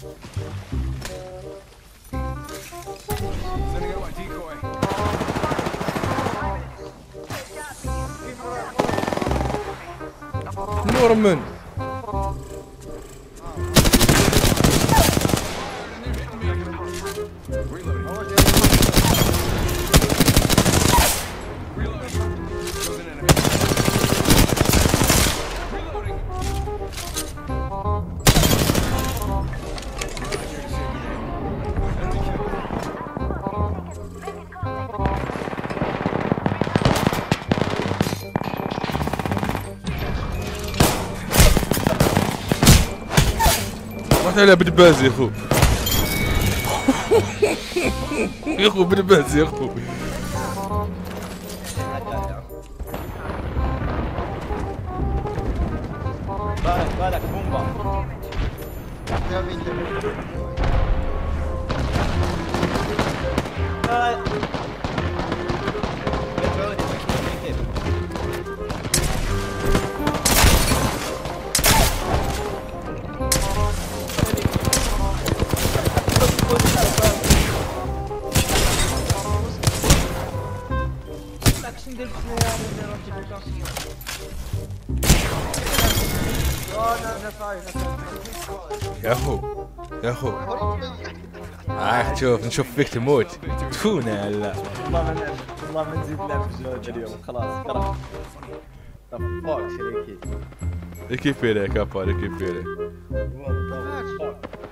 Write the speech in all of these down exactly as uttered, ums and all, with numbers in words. Sending out my decoy. Norman. عليها بالباز يا خو يا خو بالباز يا خو بالك بالك بومبا يا اخو يا اخو رايح تشوف نشوف فيك تموت تفونا هلا والله ما والله ما نزيد نلعب الجوج اليوم خلاص كرهت فوق شريكي ليكيبيري كابا ليكيبيري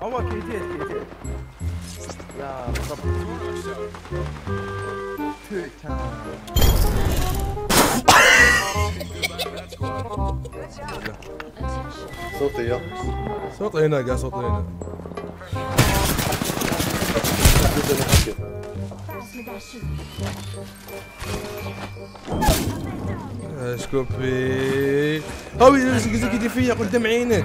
هو كيتيت كيتيت لا بالضبط صوتي يا صوتي هنا قاعد صوتي هنا اسكوبي هاوي زكيتي فيا قدام عينك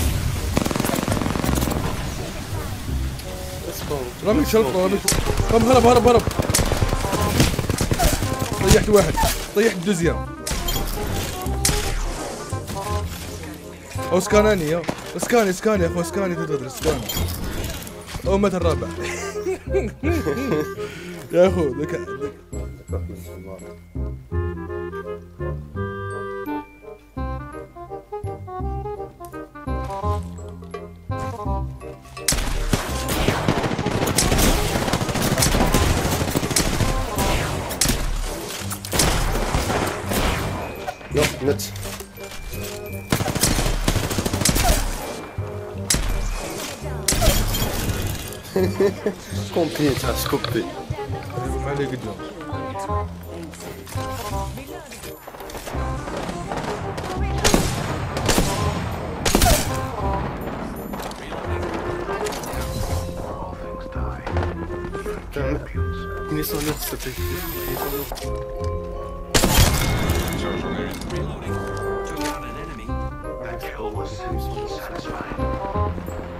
رمي شلطه رمي قام هرب هرب هرب طيحت واحد طيحت دوزيام اسكاناني يا اسكاني اسكاني يا اخو اسكاني تضرب اسكاني او مات الرابع يا اخو ذكاء نت كومبلي تاع سكوبي على قدام reloading. I killed one. Satisfied.